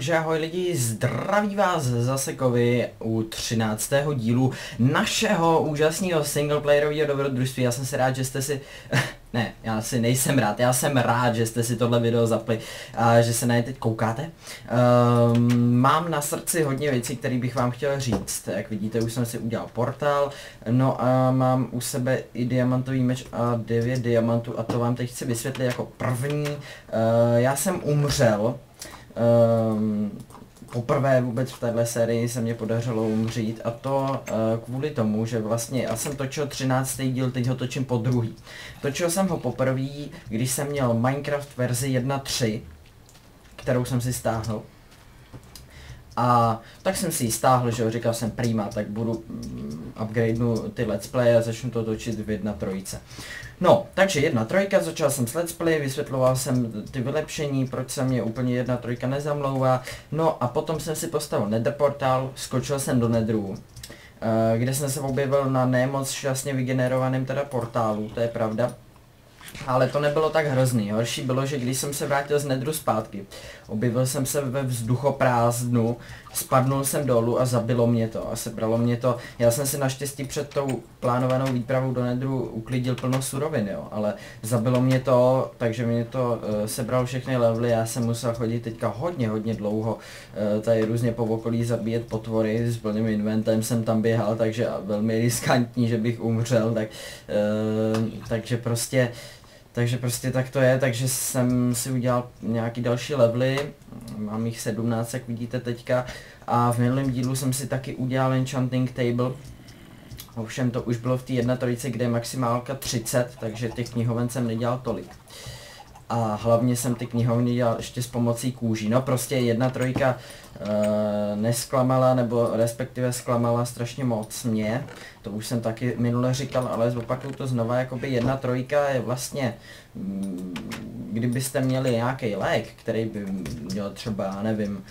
Takže ahoj lidi, zdraví vás zase Kovy u 13. dílu našeho úžasného singleplayerového dobrodružství. Já jsem si rád, že jste si... Ne, já si nejsem rád, já jsem rád, že jste si tohle video zapli a že se na ně teď koukáte. Mám na srdci hodně věcí, které bych vám chtěl říct. Jak vidíte, už jsem si udělal portál, no a mám u sebe i diamantový meč a 9 diamantů a to vám teď chci vysvětlit jako první. Já jsem umřel. Poprvé vůbec v téhle sérii se mě podařilo umřít a to kvůli tomu, že vlastně já jsem točil 13. díl, teď ho točím po druhý. Točil jsem ho poprvé, když jsem měl Minecraft verzi 1.3, kterou jsem si stáhl. A tak jsem si ji stáhl, že jo, říkal jsem prima, tak budu upgradenu ty let's play a začnu to točit v 1.3. No, takže 1.3, začal jsem s let's play, vysvětloval jsem ty vylepšení, proč se mě úplně 1.3 nezamlouvá. No a potom jsem si postavil netherportál, skočil jsem do netherů, kde jsem se objevil na nemoc šťastně vygenerovaném teda portálu, to je pravda. Ale to nebylo tak hrozný, horší bylo, že když jsem se vrátil z nedru zpátky, objevil jsem se ve vzduchoprázdnu, spadnul jsem dolů a zabilo mě to a sebralo mě to. Já jsem si naštěstí před tou plánovanou výpravou do nedru uklidil plno surovin, jo, ale zabilo mě to, takže mě to sebralo všechny levely, já jsem musel chodit teďka hodně dlouho, tady různě po okolí zabíjet potvory, s plným inventem jsem tam běhal, takže velmi riskantní, že bych umřel, tak, takže prostě tak to je, takže jsem si udělal nějaký další levely, mám jich 17, jak vidíte teďka, a v minulém dílu jsem si taky udělal enchanting table, ovšem to už bylo v té 1.3, kde je maximálka 30, takže těch knihoven jsem nedělal tolik. A hlavně jsem ty knihovny dělal ještě s pomocí kůží. No prostě 1.3 nesklamala, nebo respektive zklamala strašně moc mě. To už jsem taky minule říkal, ale zopakuju to znova, jakoby 1.3 je vlastně, kdybyste měli nějaký lék, který by měl třeba, já nevím,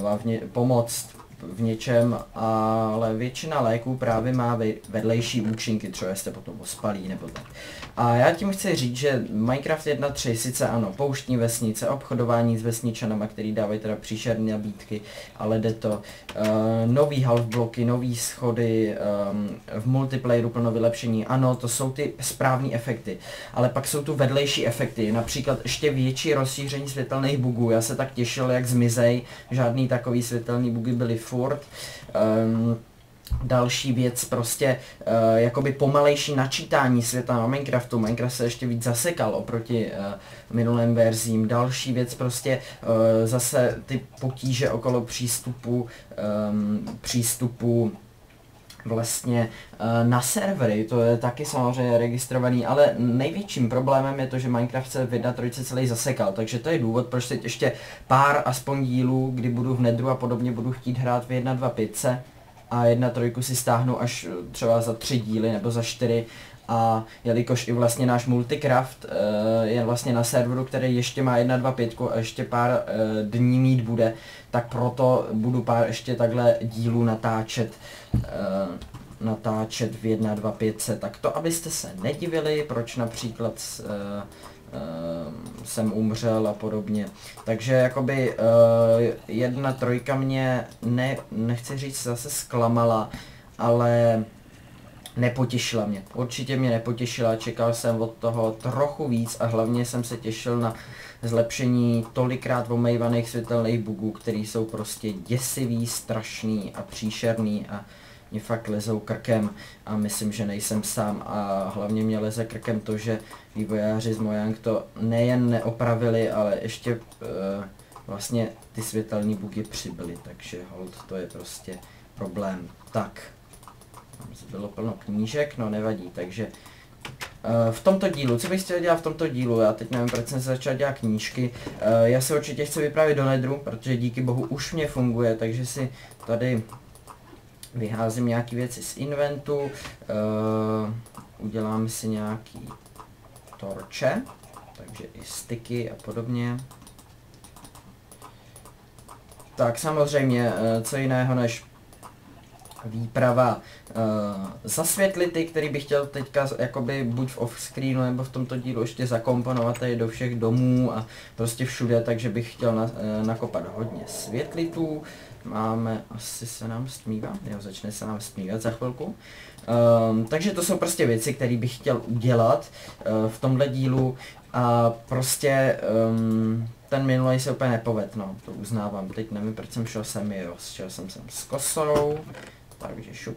vám pomoct v něčem, ale většina léků právě má vedlejší účinky, třeba jste potom ospalí nebo tak. A já tím chci říct, že Minecraft 1.3 sice ano, pouštní vesnice, obchodování s vesničanama, který dávají teda příšerné nabídky, ale jde to. Nový half bloky, nový schody, v multiplayeru plno vylepšení, ano, to jsou ty správné efekty, ale pak jsou tu vedlejší efekty, například ještě větší rozšíření světelných bugů, já se tak těšil, jak zmizej, žádný takový světelný bugy byly furt. Další věc prostě, jakoby pomalejší načítání světa na Minecraftu, Minecraft se ještě víc zasekal oproti minulým verzím, další věc prostě, zase ty potíže okolo přístupu vlastně na servery, to je taky samozřejmě registrovaný, ale největším problémem je to, že Minecraft se v 1.3 celý zasekal, takže to je důvod, proč teď ještě pár aspoň dílů, kdy budu v nedru a podobně, budu chtít hrát v 1.2.5 a 1.3 si stáhnu až třeba za 3 díly nebo za 4, a jelikož i vlastně náš Multicraft je vlastně na serveru, který ještě má 1.2.5 a ještě pár dní mít bude, tak proto budu pár ještě takhle dílů natáčet v 1.2.5. Tak to, abyste se nedivili, proč například jsem umřel a podobně. Takže jakoby 1.3 mě nechci říct zase zklamala, ale nepotěšila mě. Určitě mě nepotěšila, čekal jsem od toho trochu víc a hlavně jsem se těšil na zlepšení tolikrát omejvaných světelných bugů, který jsou prostě děsivý, strašný a příšerný a mě fakt lezou krkem a myslím, že nejsem sám a hlavně mě leze krkem to, že vývojáři z Mojang to nejen neopravili, ale ještě vlastně ty světelné bugy přibyly, takže hold, to je prostě problém. Tak, bylo plno knížek, no nevadí, takže v tomto dílu, co bych chtěl dělat v tomto dílu, já teď nevím, proč jsem se začal dělat knížky, já se určitě chci vypravit do nedru, protože díky bohu už mě funguje, takže si tady vyházím nějaké věci z inventu, udělám si nějaký torče, takže i styky a podobně. Tak samozřejmě, co jiného než výprava zasvětlit ty, který bych chtěl teďka jakoby buď v offscreenu nebo v tomto dílu ještě zakomponovat tady do všech domů a prostě všude, takže bych chtěl nakopat hodně světlitů. Máme, asi se nám stmívá, jo, začne se nám stmívat za chvilku. Takže to jsou prostě věci, které bych chtěl udělat v tomhle dílu a prostě ten minulý se úplně nepovedl, no, to uznávám. Teď nevím, proč jsem šel sem, jo, šel jsem sem s kosou, takže šup,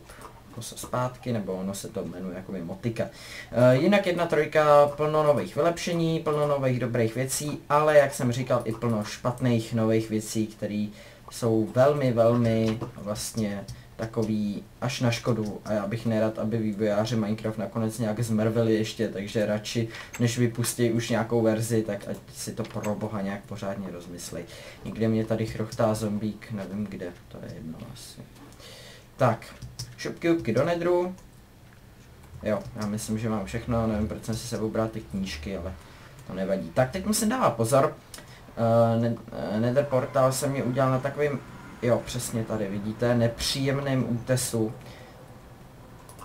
kosa zpátky, nebo ono se to jmenuje jakoby motika. Jinak 1.3, plno nových vylepšení, plno nových dobrých věcí, ale jak jsem říkal, i plno špatných nových věcí, které jsou velmi, velmi vlastně takový až na škodu a já bych nerad, aby vývojáři Minecraft nakonec nějak zmrvili ještě, takže radši než vypustí už nějakou verzi, tak ať si to pro boha nějak pořádně rozmyslej. Někde mě tady chrochtá zombík, nevím kde, to je jedno asi. Tak, šupky do nedru. Jo, já myslím, že mám všechno, nevím, proč jsem si sebou bral ty knížky, ale to nevadí. Tak, teď musím dávat pozor. Nether portál jsem mi udělal na takovým, jo, přesně tady vidíte, nepříjemným útesu.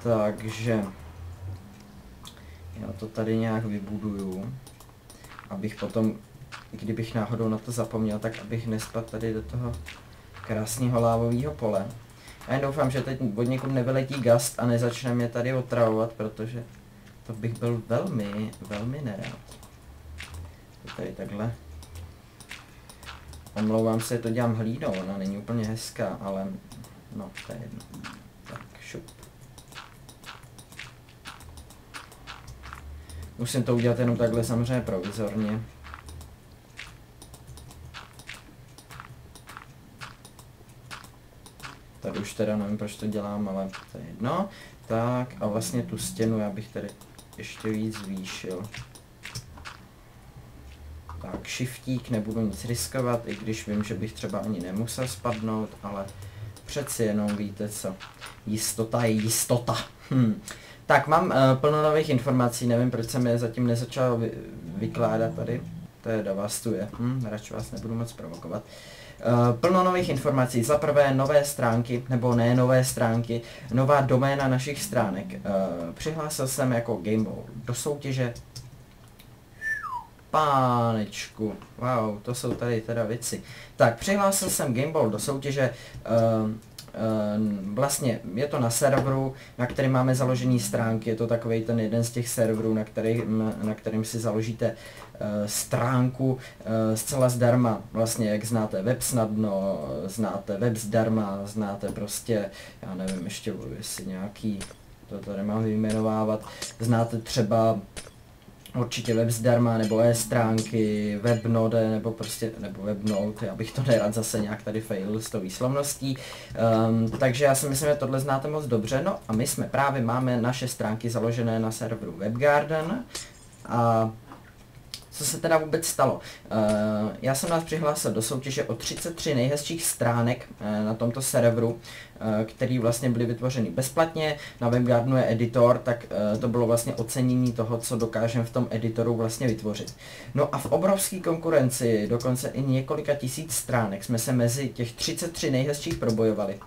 Takže já to tady nějak vybuduju, abych potom, kdybych náhodou na to zapomněl, tak abych nespadl tady do toho krásného lávového pole. A jen doufám, že teď od někud nevyletí gast a nezačne mě tady otravovat, protože to bych byl velmi, velmi nerád. To tady takhle. Omlouvám se, to dělám hlídou, ona není úplně hezká, ale no, to je jedno. Tak, šup. Musím to udělat jenom takhle samozřejmě provizorně. Tady už teda nevím, proč to dělám, ale to je jedno. Tak a vlastně tu stěnu já bych tady ještě víc zvýšil. Tak, shiftík, nebudu nic riskovat, i když vím, že bych třeba ani nemusel spadnout, ale přeci jenom víte co, jistota je jistota. Tak, mám plno nových informací, nevím, proč jsem je zatím nezačal vykládat tady, to je do vás tu je, radši vás nebudu moc provokovat. Plno nových informací, za prvé nové stránky, nebo ne nové stránky, nová doména našich stránek. Přihlásil jsem jako Gameball do soutěže. Pánečku, wow, to jsou tady teda věci. Tak, přihlásil jsem Gameball do soutěže, vlastně je to na serveru, na který máme založený stránky, je to takový ten jeden z těch serverů, na kterým si založíte stránku zcela zdarma, vlastně jak znáte web snadno, znáte web zdarma, znáte prostě, já nevím ještě, jestli nějaký, to tady mám vyjmenovávat, znáte třeba určitě web zdarma, nebo e-stránky, webnode, nebo prostě, nebo webnode, já bych to nerad zase nějak tady fail s tou výslovností. Takže já si myslím, že tohle znáte moc dobře, no a my jsme právě, máme naše stránky založené na serveru WebGarden a co se teda vůbec stalo? Já jsem nás přihlásil do soutěže o 33 nejhezčích stránek na tomto serveru, který vlastně byly vytvořeny bezplatně. Na WebGardenu je editor, tak to bylo vlastně ocenění toho, co dokážeme v tom editoru vlastně vytvořit. No a v obrovské konkurenci, dokonce i několika tisíc stránek, jsme se mezi těch 33 nejhezčích probojovali.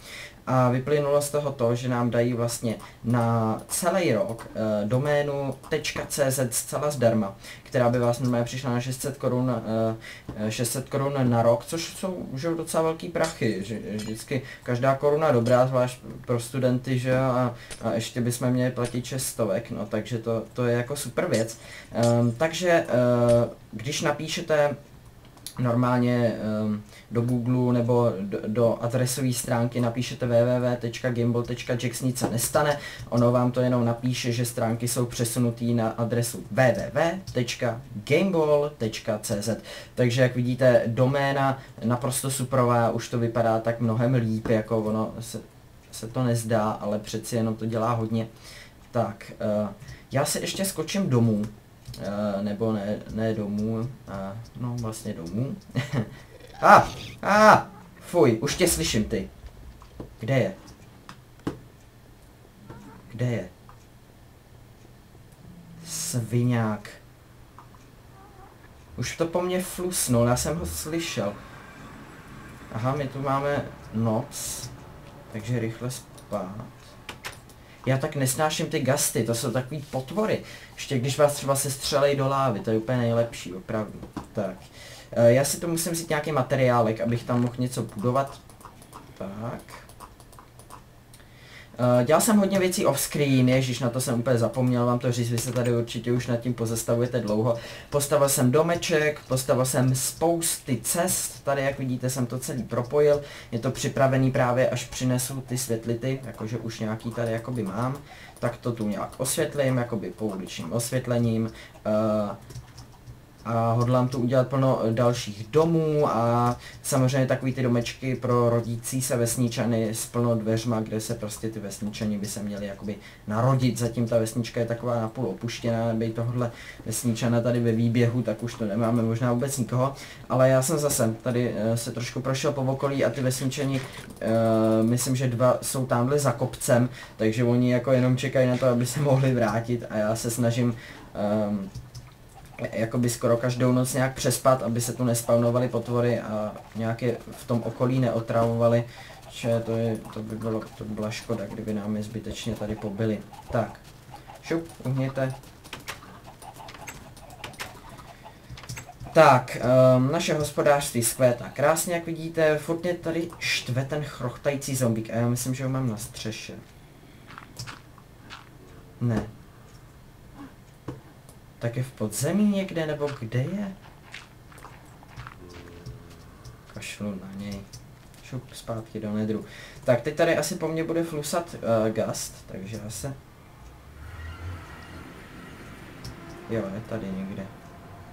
A vyplynulo z toho to, že nám dají vlastně na celý rok doménu .cz zcela zdarma, která by vás normálně přišla na 600 korun na rok, což jsou už docela velký prachy, že vždycky každá koruna dobrá, zvlášť pro studenty, že a ještě bychom měli platit 600, no takže to je jako super věc. Takže když napíšete normálně do Google nebo do adresové stránky napíšete www.gameball.jack nic se nestane, ono vám to jenom napíše, že stránky jsou přesunutý na adresu www.gameball.cz. Takže jak vidíte, doména naprosto suprová, už to vypadá tak mnohem líp, jako ono se to nezdá, ale přeci jenom to dělá hodně. Tak, já se ještě skočím domů. Nebo ne domů, no vlastně domů. Fuj, už tě slyším ty. Kde je? Kde je? Sviňák. Už to po mně flusnul, já jsem ho slyšel. Aha, my tu máme noc, takže rychle kopat. Já tak nesnáším ty gasty, to jsou takový potvory. Ještě když vás třeba se střelej do lávy, to je úplně nejlepší, opravdu. Tak. Já si to musím vzít nějaký materiálek, abych tam mohl něco budovat. Tak. Dělal jsem hodně věcí off-screen, ježiš, na to jsem úplně zapomněl vám to říct, vy se tady určitě už nad tím pozastavujete dlouho. Postavil jsem domeček, postavil jsem spousty cest, tady jak vidíte jsem to celý propojil, je to připravený právě až přinesu ty světlity, jakože už nějaký tady jakoby mám, tak to tu nějak osvětlím, jakoby pouličním osvětlením. A hodlám tu udělat plno dalších domů a samozřejmě takový ty domečky pro rodící se vesničany s plno dveřma, kde se prostě ty vesničani by se měli jakoby narodit. Zatím ta vesnička je taková napůl opuštěná, bej tohle vesničana tady ve výběhu, tak už to nemáme možná vůbec nikoho. Ale já jsem zase tady se trošku prošel po okolí a ty vesničani, myslím, že dva jsou tamhle za kopcem, takže oni jako jenom čekají na to, aby se mohli vrátit a já se snažím jakoby skoro každou noc nějak přespat, aby se tu nespavnovaly potvory a nějak je v tom okolí neotravovaly, že to by byla škoda, kdyby nám je zbytečně tady pobili. Tak, šup, uhněte. Tak, naše hospodářství skvétá krásně, jak vidíte, furt mě tady štve ten chrochtající zombík a já myslím, že ho mám na střeše. Ne. Tak je v podzemí někde, nebo kde je? Kašlu na něj. Šup, zpátky do nedru. Tak, teď tady asi po mně bude flusat gast, takže já se... Jo, je tady někde.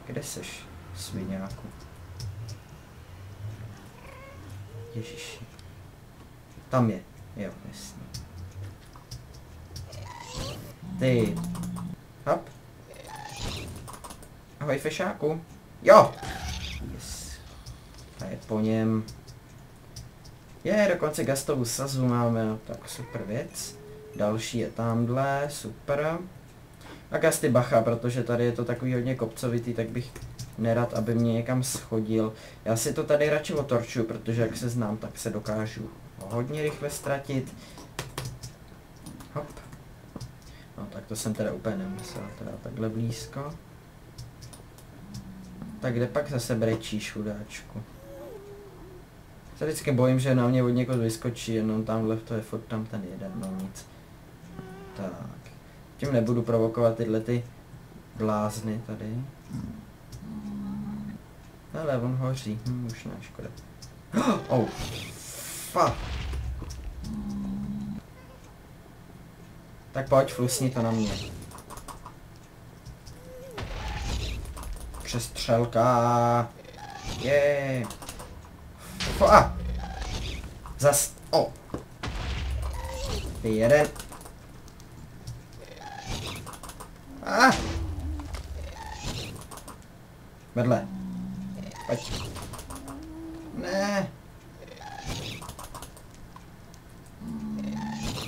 Kde seš, sviňáku? Ježiši. Tam je. Jo, jasně. Ty. Hop. Ahoj, fešáku. Jo! Yes. A je po něm. Je, dokonce gastovou sazu máme, no, tak super věc. Další je tamhle, super. A gasty bacha, protože tady je to takový hodně kopcovitý, tak bych nerad, aby mě někam schodil. Já si to tady radši otorču, protože jak se znám, tak se dokážu hodně rychle ztratit. Hop. No tak to jsem teda úplně nemyslel, teda takhle blízko. Tak kde pak zase brečíš, chudáčku? Se vždycky bojím, že na mě od někoho vyskočí, jenom tamhle to je furt tam ten jeden, no nic. Tak. Tím nebudu provokovat tyhle ty blázny tady. Hele, on hoří, už ne, škoda. Oh, fuck. Tak pojď, flusni to na mě. Přestřelka. Je. Yeah. Zas. O. Oh. Jeden. Ah. Vedle. Pojď. Ne.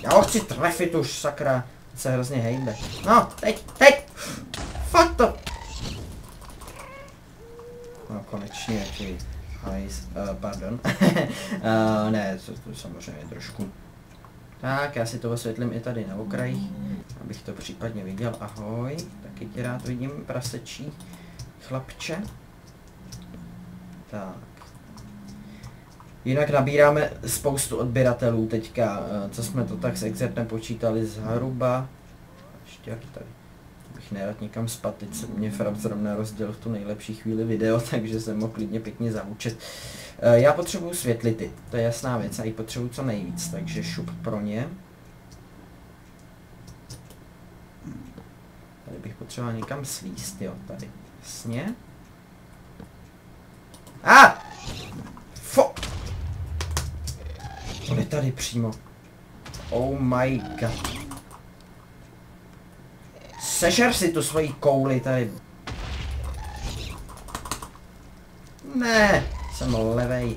Já ho chci trefit už, sakra. Se hrozně hejbe. No, teď, teď. Fuck to. No konečně, jaký hajs, pardon, ne, to samozřejmě trošku. Tak, já si to osvětlím i tady na okrajích, abych to případně viděl, ahoj, taky tě rád vidím, prasečí chlapče. Tak. Jinak nabíráme spoustu odběratelů teďka, co jsme to tak s exertem počítali zhruba, ještě jak tady. Bych nerad nikam spat, teď se mě Frap zrovna rozděl v tu nejlepší chvíli video, takže jsem mohl klidně pěkně zaučet. Já potřebuju světlity, to je jasná věc, a ji potřebuju co nejvíc, takže šup pro ně. Tady bych potřeboval někam slíst, jo, tady, jasně. A! Ah! Fo! To je tady přímo. Oh my god. Sežer si tu svoji kouli tady. Ne, jsem levej.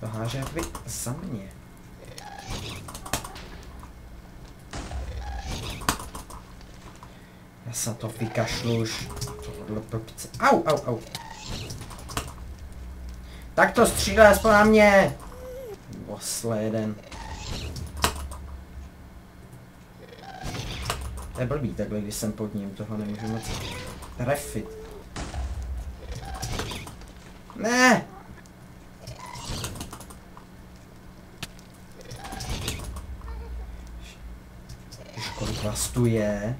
To háže vy za mě. Já se to vykašlu už. Au, au, au. Tak to střílá aspoň na mě. Bo Osle jeden. To je blbý takhle, když jsem pod ním, toho nemůžu moc trefit. Ne! Kolik vás tu je?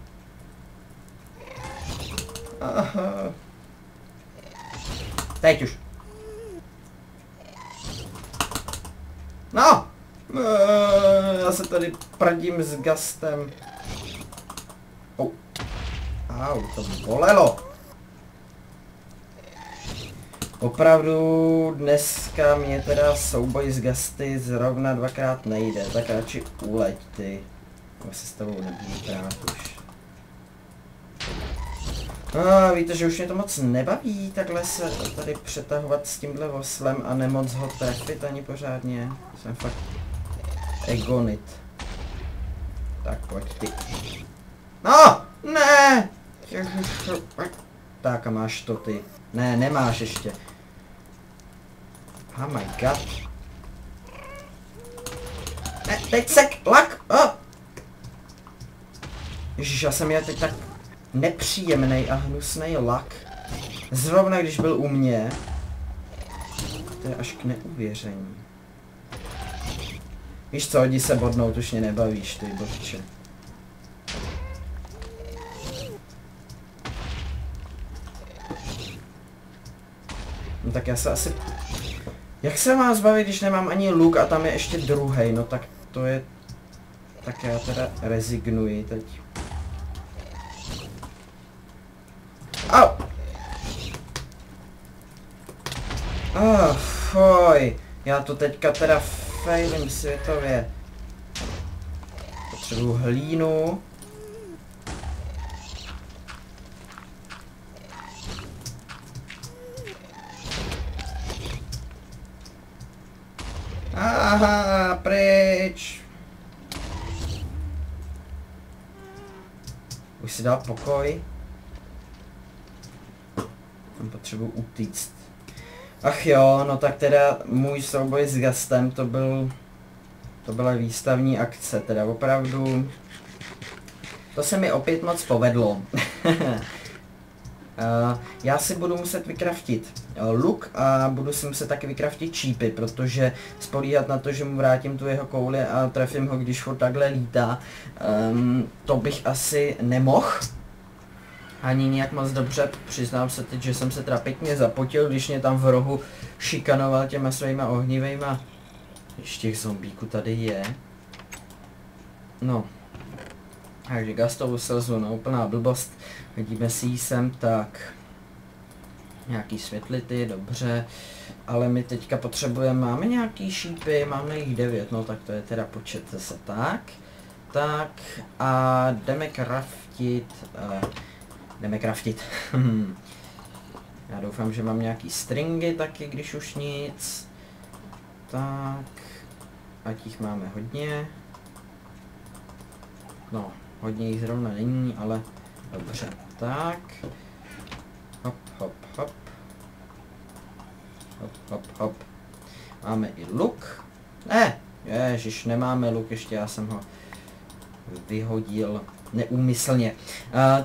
Aha. Teď už. No! Já se tady prdím s Gastem. Au. Au, to bolelo. Opravdu dneska mě teda souboj s Gasty zrovna dvakrát nejde. Tak radši uleď ty. Já se s tebou nebudu brát už. Ah, víte, že už mě to moc nebaví takhle se tady přetahovat s tímhle oslem a nemoc ho trefit ani pořádně. Jsem fakt egonit. Tak pojď ty. No! Ne! Tak a máš to ty. Ne, nemáš ještě. Oh my god. Ne, teď sek, lak! Oh. Ježiš, já jsem je teď tak... nepříjemný a hnusný lak. Zrovna když byl u mě. To je až k neuvěření. Víš co, jdi se bodnout, už mě nebavíš, ty božče. No tak já se asi... Jak se mám zbavit, když nemám ani luk a tam je ještě druhej, no tak to je... Tak já teda rezignuji teď. Au! Oh, foj. Já to teďka teda failím světově. Potřebuju hlínu. Aha, pryč! Už si dal pokoj. Potřebuji utíct. Ach jo, no tak teda můj souboj s Gastem to byl... To byla výstavní akce, teda opravdu... To se mi opět moc povedlo. Já si budu muset vykraftit luk a budu si muset taky vykraftit čípy, protože spolíhat na to, že mu vrátím tu jeho kouli a trefím ho, když ho takhle lítá, to bych asi nemohl. Ani nějak moc dobře, přiznám se teď, že jsem se teda pěkně zapotil, když mě tam v rohu šikanoval těma svýma ohnivejma. Ještě těch zombíků tady je. No. Takže Gastovu slzu, no úplná blbost. Vidíme si ji sem, tak. Nějaký světlity, dobře. Ale my teďka potřebujeme, máme nějaký šípy, máme jich 9, no tak to je teda počet zase tak. Tak a jdeme craftit. Jdeme craftit. Já doufám, že mám nějaký stringy taky, když už nic. Tak... Ať jich máme hodně. No, hodně jich zrovna není, ale... Dobře, tak... Hop, hop, hop. Hop, hop, hop. Máme i luk. Ne! Ježiš, nemáme luk ještě, já jsem ho vyhodil. Neúmyslně.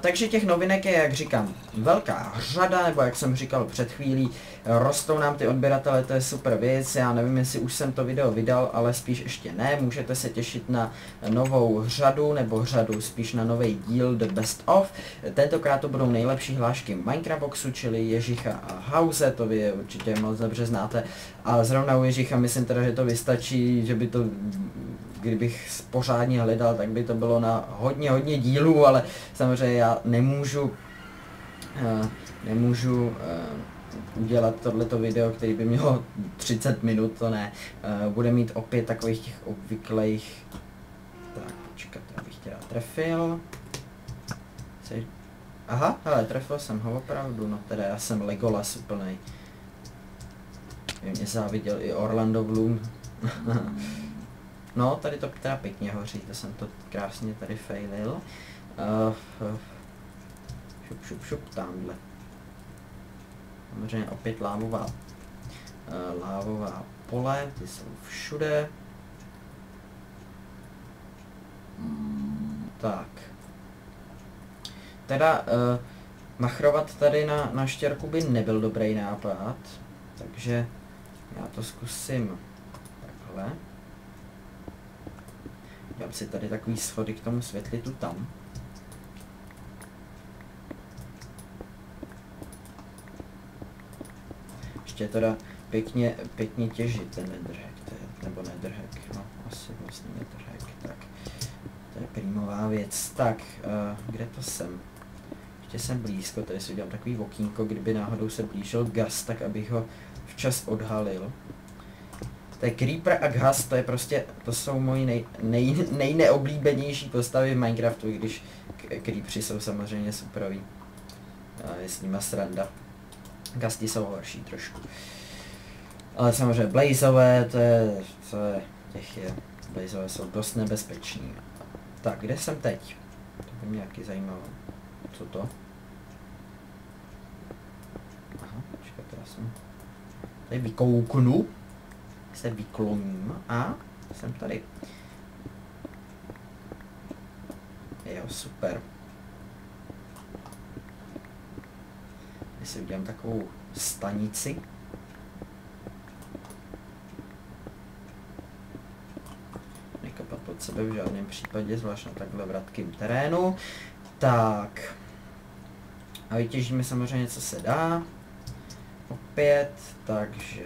Takže těch novinek je, jak říkám, velká řada, nebo jak jsem říkal před chvílí, rostou nám ty odběratele, to je super věc, já nevím, jestli už jsem to video vydal, ale spíš ještě ne, můžete se těšit na novou řadu, nebo řadu spíš na nový díl The Best Of. Tentokrát to budou nejlepší hlášky Minecraftboxu, čili Ježicha a Hause, to vy je určitě moc dobře znáte, a zrovna u Ježicha myslím teda, že to vystačí, že by to... Kdybych pořádně hledal, tak by to bylo na hodně dílů, ale samozřejmě já nemůžu udělat tohleto video, který by mělo 30 minut, to ne. Bude mít opět takových těch obvyklých... Tak, počkat, já bych teda trefil. Aha, hele, trefil jsem ho opravdu, no teda já jsem Legolas úplnej. Mě záviděl i Orlando Bloom. No, tady to teda pěkně hoří, to jsem to krásně tady failil. Šup, šup, šup, tamhle. Samozřejmě opět lávová pole, ty jsou všude. Tak. Teda machrovat tady na štěrku by nebyl dobrý nápad, takže já to zkusím takhle. Dám si tady takový schody k tomu světlitu tam. Ještě teda pěkně těžit ten nedrhek, nebo nedrhek, no asi vlastně nedrhek, tak to je prýmová věc. Tak, kde to jsem? Ještě jsem blízko, tady si udělám takový okýnko, kdyby náhodou se blížil Gas, tak abych ho včas odhalil. To je Creeper a Gas, to je prostě, to jsou moji nejneoblíbenější postavy v Minecraftu, i když Creepeři jsou samozřejmě superový. Je s nima sranda. Gasti jsou horší trošku. Ale samozřejmě Blazeové, Blazeové jsou dost nebezpeční. Tak, kde jsem teď? To by mě nějaký zajímalo. Co to? Aha, počkat, já jsem... Tady vykouknu. Se vykloním a jsem tady. Jo, super. Když si udělám takovou stanici. Nekapat pod sebe v žádném případě, zvlášť na takhle vratkým terénu. Tak. A vytěžíme samozřejmě, co se dá. Opět, takže...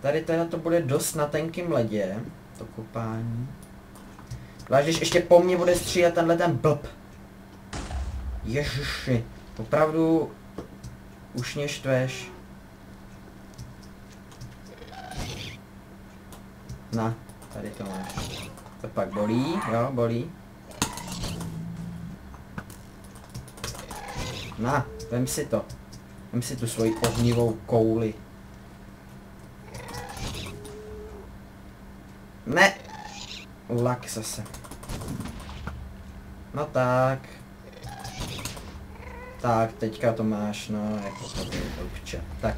Tady teda to bude dost na tenkým ledě, to kopání. Zvlášť, když ještě po mně bude stříhat tenhle ten blb. Ježiši, opravdu už mě štveš. Na, tady to máš. To pak bolí, jo, bolí. Na, vem si to. Vem si tu svoji ohnivou kouli. Ne! Lak zase. No tak. Tak, teďka to máš, no, jako to byl blbče. Tak,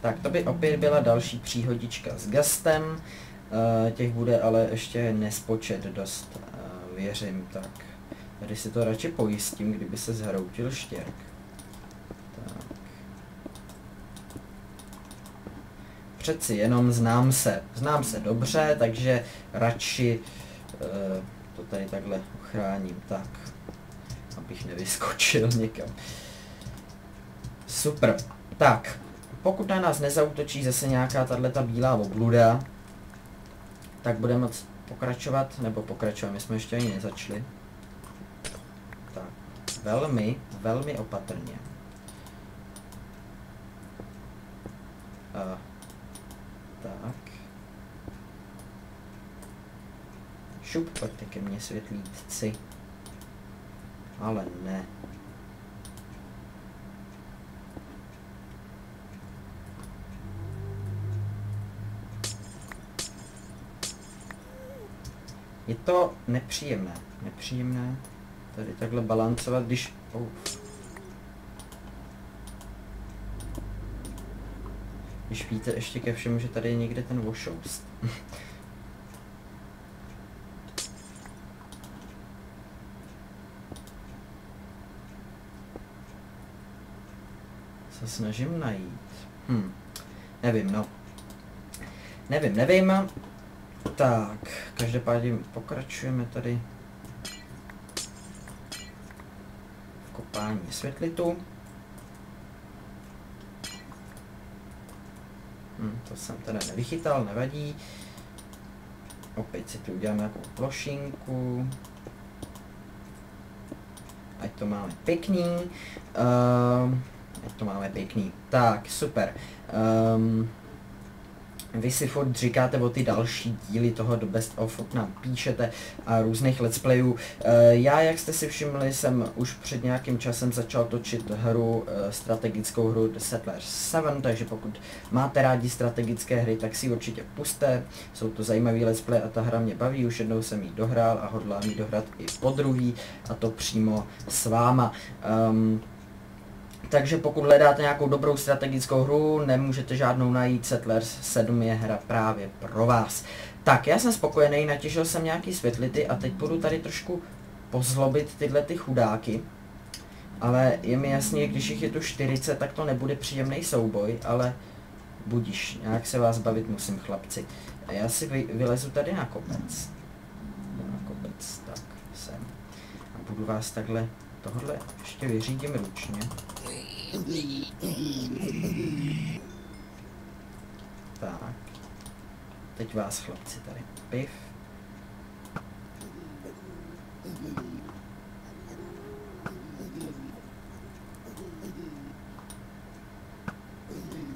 tak to by opět byla další příhodička s Gastem. Těch bude ale ještě nespočet dost, věřím, tak. Tady si to radši pojistím, kdyby se zhroutil štěrk. Tak. Přeci jenom znám se dobře, takže radši to tady takhle ochráním, tak, abych nevyskočil někam. Super, tak, pokud na nás nezautočí zase nějaká tato bílá obluda, tak budeme moc pokračovat, nebo pokračovat, my jsme ještě ani nezačali. Tak, velmi opatrně. Tak. Šup, pojďte ke mně, světlíci. Ale ne. Je to nepříjemné. Nepříjemné tady takhle balancovat, když... Když víte ještě ke všemu, že tady je někde ten washoust. Se snažím najít. Nevím, no. Nevím. Tak, každopádně pokračujeme tady v kopání světlitu. To jsem teda nevychytal, nevadí. Opět si tu uděláme nějakou plošinku. Ať to máme pěkný. Tak, super. Vy si furt říkáte o ty další díly toho do Best of, furt nám píšete a různých let's playů. Já, jak jste si všimli, jsem už před nějakým časem začal točit hru, strategickou hru The Settlers 7, takže pokud máte rádi strategické hry, tak si určitě pusťte. Jsou to zajímavý let's play a ta hra mě baví, už jednou jsem ji dohrál a hodlám ji dohrát i podruhý, a to přímo s váma. Takže pokud hledáte nějakou dobrou strategickou hru, nemůžete žádnou najít, Settlers 7 je hra právě pro vás. Tak, já jsem spokojený, natěžil jsem nějaký světlity a teď půjdu tady trošku pozlobit tyhle ty chudáky. Ale je mi jasný, když jich je tu 40, tak to nebude příjemný souboj, ale budiš, nějak se vás bavit musím, chlapci. A já si vylezu tady na kopec. Tak sem. A budu vás takhle, tohle ještě vyřídím ručně. Tak. Teď vás, chlapci, tady piv.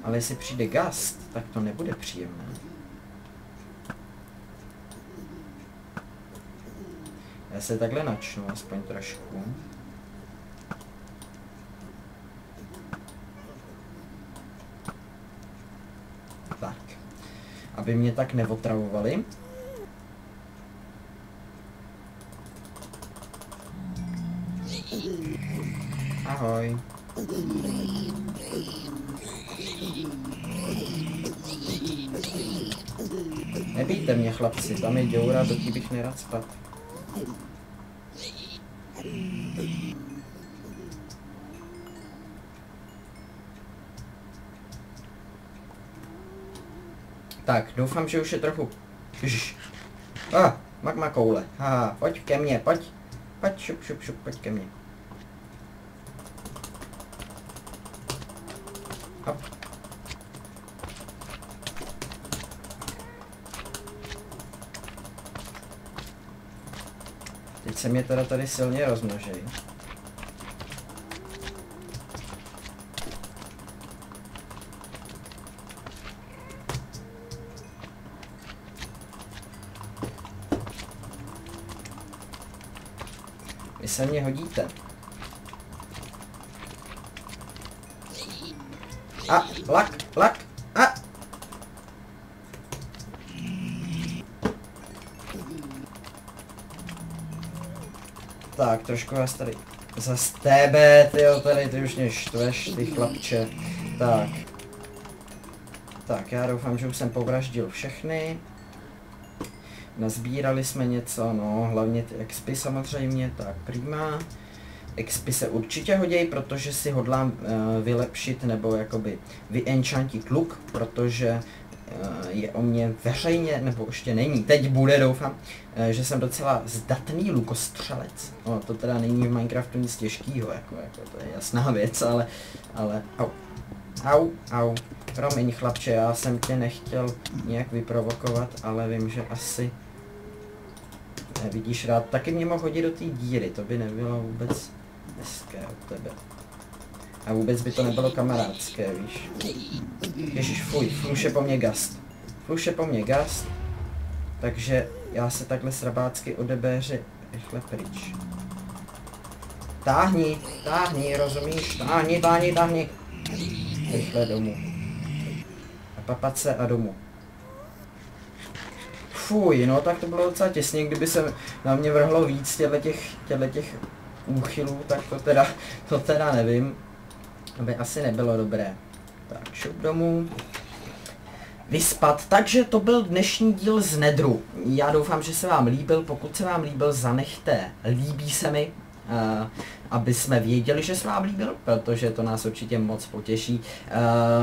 Ale jestli přijde gast, tak to nebude příjemné. Já se takhle načnu, aspoň trošku. Tak. Aby mě tak neotravovali. Ahoj. Nebijte mě, chlapci, tam je děura, do tí bych nerad spat. Tak, doufám, že už je trochu... magma koule, pojď ke mně, pojď. Pojď, šup, pojď ke mně. Hop. Teď se mě teda tady silně rozmnoží. Vy se mě hodíte. A, lak, a. Tak, trošku vás tady zastébe, tyjo, tady ty už mě štveš, ty chlapče. Tak. Tak, já doufám, že už jsem povraždil všechny. Nazbírali jsme něco, no, hlavně ty expy samozřejmě, tak prima. Expy se určitě hodí, protože si hodlám vylepšit nebo jakoby vyenčantit luk, protože je o mě veřejně, nebo ještě není, teď bude, doufám, že jsem docela zdatný lukostřelec. No, to teda není v Minecraftu nic těžkýho, jako to je jasná věc, ale au, promiň, chlapče, já jsem tě nechtěl nějak vyprovokovat, ale vím, že asi nevidíš rád. Taky mě mohl hodit do té díry, to by nebylo vůbec hezké od tebe. A vůbec by to nebylo kamarádské, víš. Ježiš, fuj, fluše po mně gast. Takže já se takhle srabácky odebéři rychle pryč. Táhni, rozumíš? Táhni. Rychle domů. A papat se a domů. Fuj, no tak to bylo docela těsně, kdyby se na mě vrhlo víc těchto úchylů, tak to teda nevím. To by asi nebylo dobré. Tak, šup domů. Vyspat. Takže to byl dnešní díl z Nedru. Já doufám, že se vám líbil. Pokud se vám líbil, zanechte líbí se mi, aby jsme věděli, že se vám líbil, protože to nás určitě moc potěší.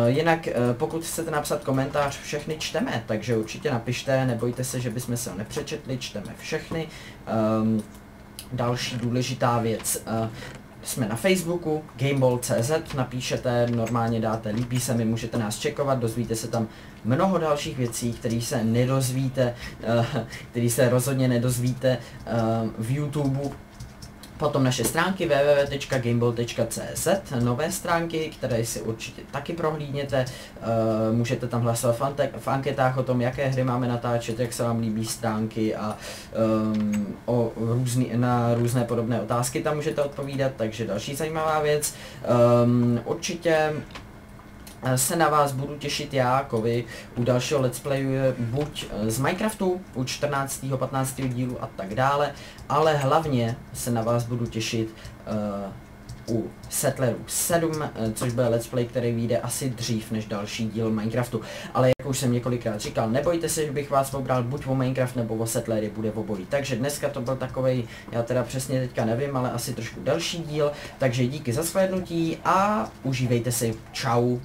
Jinak, pokud chcete napsat komentář, všechny čteme, takže určitě napište, nebojte se, že bychom se ho nepřečetli, čteme všechny. Další důležitá věc. Jsme na Facebooku, gameball.cz, napíšete, normálně dáte líbí se mi, můžete nás čekovat, dozvíte se tam mnoho dalších věcí, které se nedozvíte, které se rozhodně nedozvíte v YouTube. Potom naše stránky www.gameball.cz, nové stránky, které si určitě taky prohlídněte, můžete tam hlasovat v anketách o tom, jaké hry máme natáčet, jak se vám líbí stránky a na různé podobné otázky tam můžete odpovídat, takže další zajímavá věc. Určitě se na vás budu těšit já, jako vy, u dalšího let's playu buď z Minecraftu, u 14. 15. dílu a tak dále, ale hlavně se na vás budu těšit u Settlerů 7, což bude let's play, který vyjde asi dřív než další díl Minecraftu. Ale jak už jsem několikrát říkal, nebojte se, že bych vás pobral buď o Minecraft nebo o Settlery, bude obojí. Takže dneska to byl takovej, já teda přesně teďka nevím, ale asi trošku další díl. Takže díky za shlédnutí a užívejte si. Čau.